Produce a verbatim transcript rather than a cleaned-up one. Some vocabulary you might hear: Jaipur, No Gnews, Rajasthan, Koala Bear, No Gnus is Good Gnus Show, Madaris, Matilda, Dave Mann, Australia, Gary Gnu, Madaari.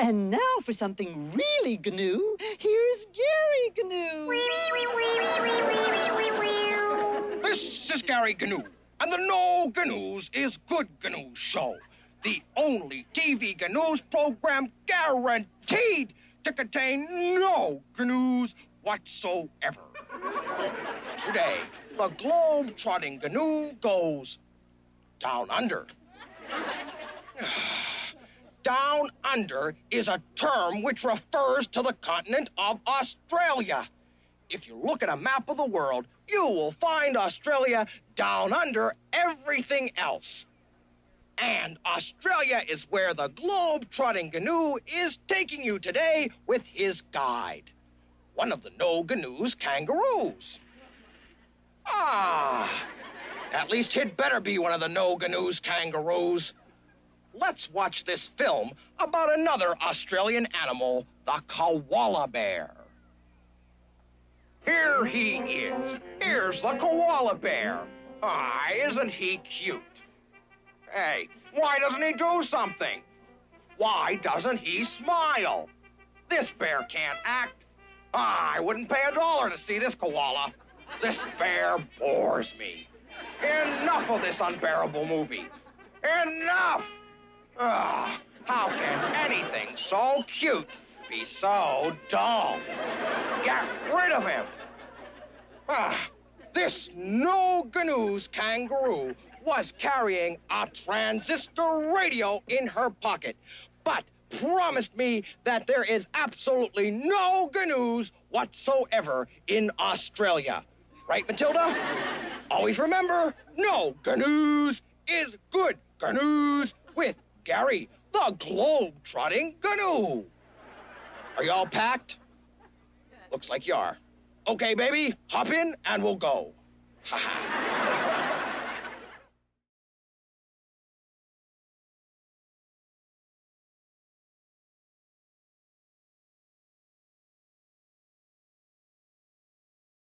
And now for something really gnu, here's Gary Gnu. This is Gary Gnu, and the No Gnus is Good Gnus Show, the only T V Gnus program guaranteed to contain no gnus whatsoever. Today, the globe-trotting gnu goes down under. Down under is a term which refers to the continent of Australia. If you look at a map of the world, you will find Australia down under everything else. And Australia is where the globe-trotting gnu is taking you today with his guide, one of the No Gnu's kangaroos. Ah, at least he'd better be one of the No Gnu's kangaroos. Let's watch this film about another Australian animal, the koala bear. Here he is. Here's the koala bear. Ah, isn't he cute? Hey, why doesn't he do something? Why doesn't he smile? This bear can't act. Ah, I wouldn't pay a dollar to see this koala. This bear bores me. Enough of this unbearable movie. Enough! Ah, how can anything so cute be so dull? Get rid of him! Ah, this No Gnu's kangaroo was carrying a transistor radio in her pocket, but promised me that there is absolutely no gnus whatsoever in Australia. Right, Matilda? Always remember, No Gnus is Good Gnus with Gary, the globe-trotting gnu. Are y'all packed? Looks like you are. Okay, baby, hop in and we'll go. Ha ha.